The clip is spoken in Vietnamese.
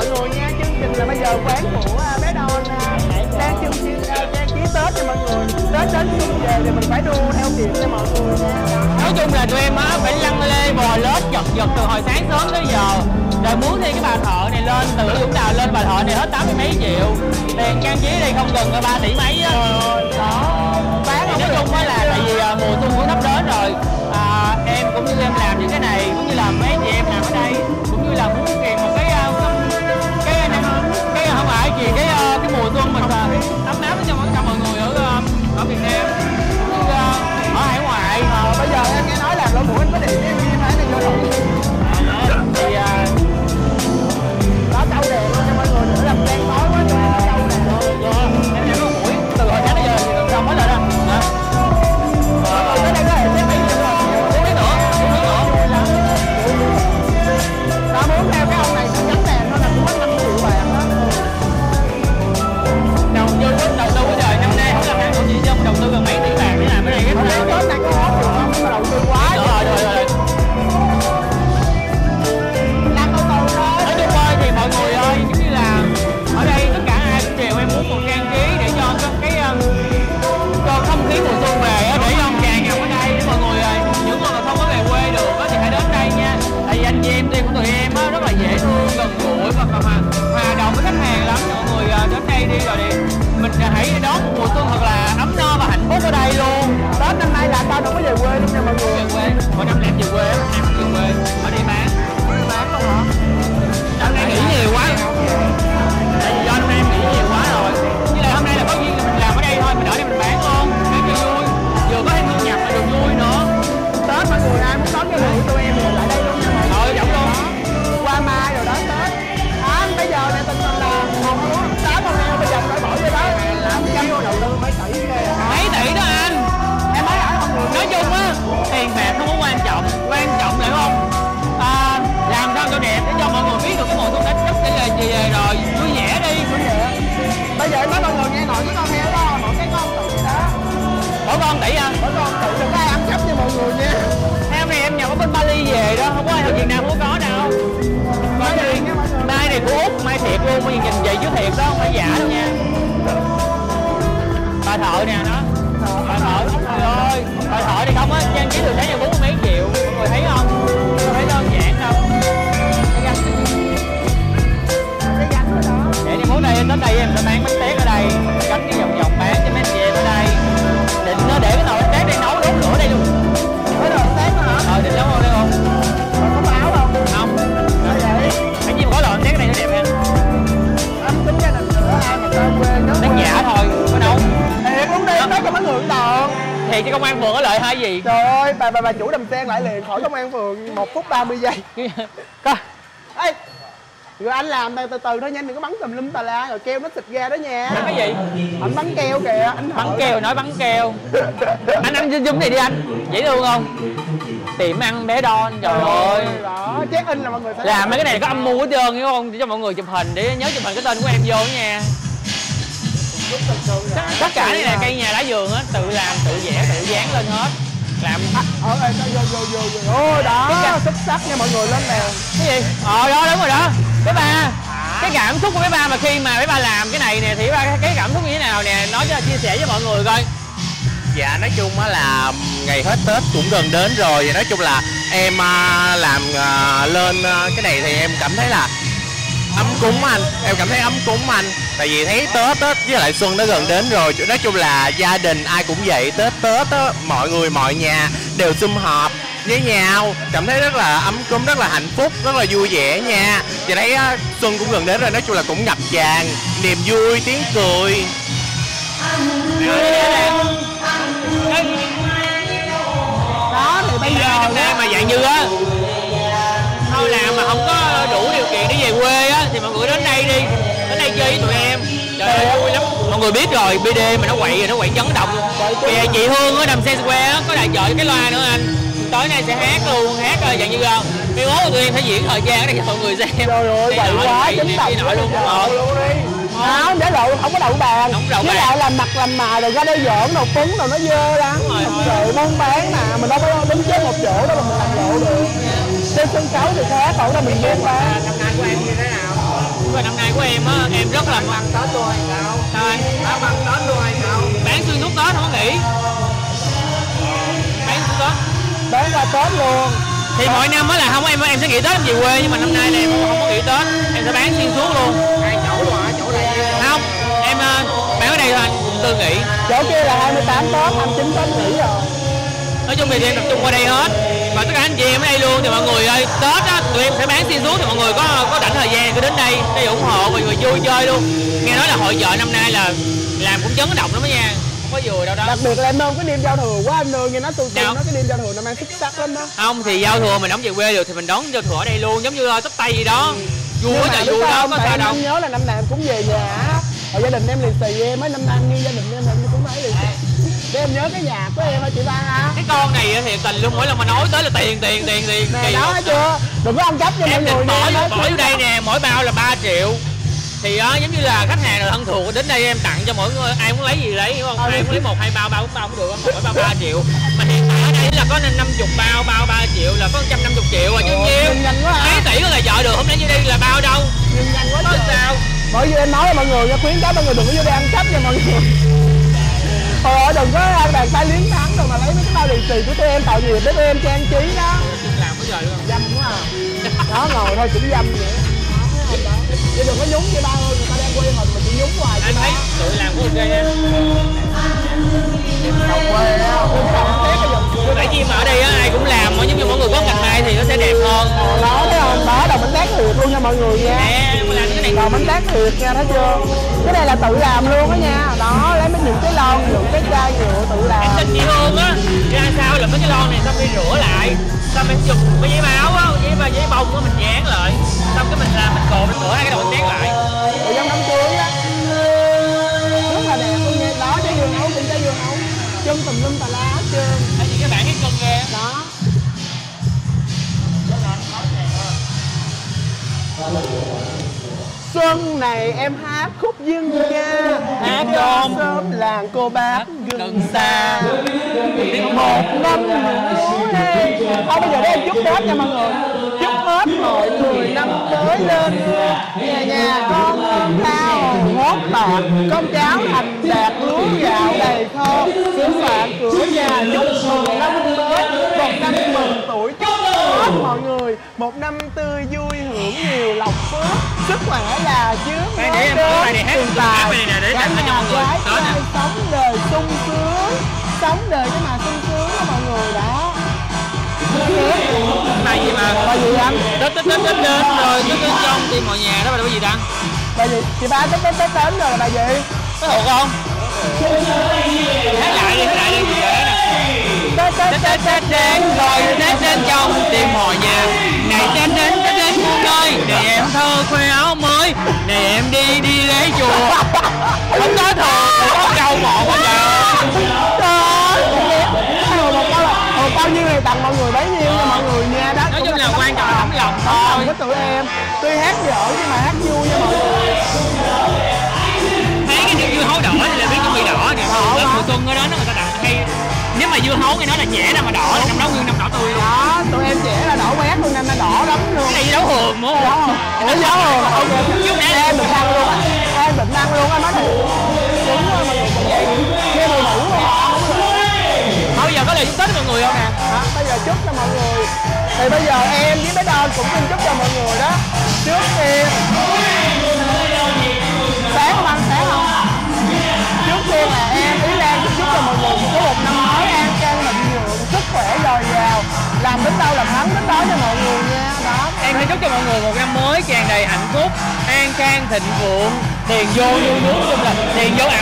mọi người nha. Chương trình là bây giờ quán của Pé Don đang chương trình trang trí Tết cho mọi người. Tết đến xuân về thì mình phải đua theo kịp cho mọi người nha. Nói chung là tụi em á phải lăn lê bò lết giật từ hồi sáng sớm tới giờ. Rồi muốn đi cái bà thợ này lên từ Vũng Tàu lên bà thợ này hết 80 mấy triệu. Tiền trang trí đây không gần rồi 3 tỷ mấy á. Bán thì nói chung á là tại vì mùa xuân cũng sắp đến rồi. Em cũng như em làm những cái này cũng như là mấy chị em làm ở đây cũng như là muốn kìm một cái không phải gì cái mùa xuân mình ấm áp cho mọi người ở Việt Nam ở hải ngoại. Bây giờ em nghe nói là lỗ mũi có điện em nghe phải vô động thì có câu đề luôn cho mọi người nữa làm quen nói quá rồi. Em lỗ mũi từ hồi sáng tới giờ thì đồng hết rồi đó. Tới đây có thể xếp mấy người rồi. Đã muốn theo cái ông này sẽ nhắn đèn nó là cũng mất 5 triệu vàng đó. Đầu vô lúc đầu tư trời năm nay không làm ăn của chị chứ đầu tư gần mấy tỷ vàng để làm cái này cái này. Tết này có hết rồi không mà đầu tư quá. Rồi. Làm câu cầu thôi. Nói chung thôi thì mọi người ơi giống như là ở đây tất cả ai cũng đều em muốn một trang trí để cho cái cho không khí mùa xuân về á để ông tràn ngập ở đây để mọi người ơi những người mà không có về quê được á thì hãy đến đây nha. Tại vì anh chị em đi của tụi em á rất là dễ thương, gần gũi và hòa đồng với khách hàng lắm. Mọi người đến đây đi rồi đi mình hãy đón mùa xuân thật là ấm no và hạnh phúc ở đây luôn. Tết năm nay là tao đâu có về quê luôn nha mọi người. Về quê, mỗi năm em về quê, em về quê, ở đây bán. Ở đây bán không hả? Năm nay nghỉ nhiều quá. Tại vì do năm nay em nghỉ nhiều quá rồi. Như là hôm nay là có duyên là mình làm ở đây thôi, mình ở đây mình bán luôn, bán cho vui, vừa có thêm thu nhập mà được vui nữa. Tết mọi người ai muốn đón cái này tụi em lại đây luôn. Qua mai rồi đó Tết. Bây giờ này tình hình là còn có 8 con heo bây giờ phải bỏ vô đó làm cái vô đầu tư mấy tỷ đây. Mấy tỷ đó anh. Em nói ở không được. Nói chung á tiền bạc không có quan trọng là không làm sao cho đẹp để cho mọi người biết được cái mùa xuân Tết rất là gì về rồi vui vẻ đi. Bây giờ em nói mọi người nghe nói cái con heo đó mỗi cái con tỷ đó. Mỗi con tỷ anh. Mỗi con tỷ đừng có ai ăn cắp cho mọi người nha. Heo này em nhập ở bên Bali về đó không có ai ở Việt Nam không có đâu. Mai này của Úc, mai thiệt luôn, bây giờ nhìn vậy chứ thiệt đó, không phải giả đâu nha. Bà thợ nè nó, bà thợ, trời ơi, bà thợ thì không á, trang trí từ 40 mấy triệu, mọi người thấy không? Thấy đơn giản không? Cái gánh ở đó. Vậy thì mốt này em đến đây em sẽ mang bánh tét ở đây, gánh cái vòng vòng bán cho mấy anh chị em ở đây. Định nó để cái nồi bánh tét đây nấu đốt lửa đây luôn. Cái nồi bánh tét đó hả? Định nấu ở đây không? Có báo không? Không. Cái gì mà có lợn cái này nó đẹp em. Ấm tính ra là sữa ai mà tao quê nó. Đáng giả thôi, có đâu. Thiệt uống đi, nói cho mấy người đòn. Thiệt chứ công an phường có lợi hay gì. Trời ơi, bà chủ Đầm Sen lại liền khỏi công an phường 1 phút 30 giây. Coi. Ê. Rồi anh làm từ từ thôi nhanh đừng có bắn tùm lum tà la rồi keo nó xịt ra đó nha. Bắn cái gì? Anh bắn keo kìa, anh bắn keo nói bắn keo. Anh zoom này đi anh. Dễ thương không? Tiệm ăn Pé Don trời ơi. Đó, check in là mọi người sẽ làm mấy cái này có âm mưu hết trơn hiểu không? Để cho mọi người chụp hình để nhớ chụp hình cái tên của em vô nha. Tất cả này là cây nhà lá vườn á, tự làm, tự vẽ, tự dán lên hết. Làm ở đây vô. Ôi đó, xuất sắc nha mọi người lên nè. Cái gì? Đó đúng rồi đó. Bé Ba, cái cảm xúc của bé Ba mà khi mà bé Ba làm cái này nè thì bé Ba cái cảm xúc như thế nào nè, nói cho chia sẻ với mọi người coi. Dạ nói chung á là ngày hết Tết cũng gần đến rồi, nói chung là em làm lên cái này thì em cảm thấy là ấm cúng anh, em cảm thấy ấm cúng anh. Tại vì thấy Tết á với lại xuân nó gần đến rồi, nói chung là gia đình ai cũng vậy, Tết á mọi người mọi nhà đều sum họp với nhau, cảm thấy rất là ấm cúng, rất là hạnh phúc, rất là vui vẻ nha. Và thấy xuân cũng gần đến rồi, nói chung là cũng ngập tràn niềm vui, tiếng cười. Đó thì bây giờ nha mà dạng như á thôi làm mà không có đủ điều kiện để về quê á thì mọi người đến đây đi, đến đây chơi với tụi em. Trời ơi vui lắm. Mọi người biết rồi, BD mà nó quậy chấn động. Vì chị Hương ở Đầm Sen Square á có đại chợ cái loa nữa anh. Tối nay sẽ hát luôn, hát dạng như không? Mấy bố của tụi em phải diễn thời gian để cho mọi người xem. Trời ơi, vậy quá, chính tập nội luôn đi. Không, để lộ, không có đậu bàn. Với lại làm mặt làm mài rồi ra đây giỡn đồ phấn rồi nó dơ lắm. Trời muốn bán mà, mình đâu có đứng chết một chỗ đâu mà mình làm lộ được. Trên sân khấu thì khác, ở đâu mình dơ quá. Năm nay của em như thế nào? Và năm nay của em á, em rất là bằng Tết luôn cậu. Sao anh? Đã bằng Tết luôn cậu. Bán xuyên suốt Tết không nghỉ. Bán suốt Tết. Bán là Tết luôn. Thì mỗi năm á là không em sẽ nghỉ Tết em về quê, nhưng mà năm nay này em không có nghỉ Tết, em sẽ bán xuyên suốt luôn. Hai chỗ luôn hả? Chỗ này. Không, em bán ở đây thôi, cũng tư nghỉ. Chỗ kia là 28 Tết, 29 Tết nghỉ rồi. Nói chung thì em tập trung qua đây hết. Và tất cả anh chị em ở đây luôn, thì mọi người ơi, Tết á, tụi em sẽ bán xuyên suốt, thì mọi người có rảnh thời gian cứ đến đây để ủng hộ, mọi người vui chơi luôn. Nghe nói là hội chợ năm nay là làm cũng chấn động lắm đó nha, không có vừa đâu đó. Đặc biệt là em Nương cái đêm giao thừa quá, anh Nương nghe nói tụi nó cái đêm giao thừa năm nay xuất sắc lắm đó. Không thì giao thừa mình đóng về quê được thì mình đón giao thừa ở đây luôn, giống như tấp tay gì đó. Vui quá trời vui đó, có sao đâu. Em nhớ là năm nào em cũng về nhà á, rồi gia đình em lì xì em, mấy năm nay như gia đình em cũng thấy lì xì. Để em nhớ cái nhà của em hả chị Ba hả? Cái con này thì tình luôn, mỗi lần mà nói tới là tiền. Nè đó chưa? Đừng có ăn cắp cho mọi người nha. Em bỏ vô đây nè, mỗi bao là 3 triệu. Thì đó, giống như là khách hàng là thân thuộc đến đây em tặng cho mỗi người, ai muốn lấy gì lấy, hiểu không? Ai muốn lấy 1, 2 bao, 3, 4 bao cũng được, mỗi bao 3 triệu. Mà hiện tại ở đây là có 50 bao, bao 3 triệu là có 150 triệu rồi chứ nhiêu. Mấy tỷ có là vợ được, không lẽ như đây là bao đâu. Nhưng nhanh quá sao? Bởi vì em nói với mọi người nha, khuyến cáo mọi người đừng có vô đây ăn cắp nha mọi người. Thôi đừng có bàn tay liếng thắng rồi mà lấy mấy cái bao lì xì của tụi em tạo nghiệp để tụi em trang trí đó. Làm bây giờ được không? Dâm quá à. Đó ngồi thôi cũng dâm vậy. Chứ đừng có nhúng vậy ba ơi, người ta đang quay hình mà chị nhúng hoài. Anh thấy tụi làm của ok em. Không quê đâu. Tại vì mà ở đây á, ai cũng làm, giống như mọi người có ngành mai thì nó sẽ đẹp hơn. Đó thấy không? Đó đầu bánh tét thiệt luôn nha mọi người nha. Nè, làm cái này đầu bánh tét thiệt nha, thấy chưa? Cái này là tự làm luôn á nha. Đó, lấy mấy những cái lon, những cái chai nhựa tự làm. Em tin chị Hương á, ra sao là mấy cái lon này xong đi rửa lại, xong em chụp cái giấy báo á, giấy bông á mình dán lại, xong cái mình làm mình cột mình rửa hai cái đầu bánh tét lại. Ở trong đám cưới á, rất là đẹp luôn nha. Đó trái dưa hấu cũng trái dưa hấu, chân tùm lum tà la hết trơn. Các bạn thấy con nghe đó. Xuân này em hát khúc dân ca, hát con sớm làng cô bác gần xa. Một năm nữa đây. Thôi bây giờ đây em chúc Tết nha mọi người. Chúc hết mọi người năm mới lên. Nhà nhà con ơn tao ngót bạc, con cháu thành đạt lúa gạo đầy kho. Sứ phạm cửa nhà chúc mừng năm mới, một năm mừng tuổi chúc hết mọi người. Một năm tươi vui hưởng nhiều lộc phước. Sức khỏe là chứa mơ đơn, tiền tài, cả nhà gái trai sống đời sung sướng. Sống đời cái mà sung sướng đó mọi người đó. Bài gì mà? Bài gì anh? Tết rồi, Tết trong thì mọi nhà đó, bài gì đăng? Bài gì? Chị Ba Tết rồi là bài gì? Có thuộc không? Hát lại đi gì vậy nè. Tết đến rồi, Tết đến trong tìm mọi nhà. Ngày Tết đến muôn nơi. Này em thơ khoe áo mới. Này em đi lễ chùa. Không tới thường, có câu một quá trời. Trời ơi, bao nhiêu này tặng mọi người bấy nhiêu nha mọi người nha. Đó nói chung là quan trọng là tấm lòng thôi với tụi em. Tuy hát dở nhưng mà hát vui nha mọi người. Thấy cái điều dưa hấu đỏ thì là biết nó bị đỏ kìa. Ở mùa xuân ở đó người ta đặt hay. Nếu mà dưa hấu thì nó là trẻ ra mà đỏ là năm đó nguyên năm đỏ tươi luôn. Đó, tụi em trẻ là đỏ quét luôn, năm nay đỏ lắm luôn. Cái này đấu hường đúng không? Đấu hường. Trước nãy em định ăn luôn. Em định ăn luôn, em nói thiệt. Đúng rồi mọi người, vậy nghe mùi hủ rồi. Thôi bây giờ có lời chúc Tết cho mọi người không nè? Đó, bây giờ chúc cho mọi người. Thì bây giờ em với bé Don cũng xin chúc cho mọi người đó. Trước tiên sáng không ăn sáng không? Trước tiên là em Ý Lan chúc cho mọi người có một năm mới an khang thịnh vượng, sức khỏe dồi dào, làm đến đâu làm thắng đến đó cho mọi người nha. Đó em sẽ chúc cho mọi người một năm mới tràn đầy hạnh phúc, an khang thịnh vượng, tiền vô như nước, chung là tiền vô